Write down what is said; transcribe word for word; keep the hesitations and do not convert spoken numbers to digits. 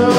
So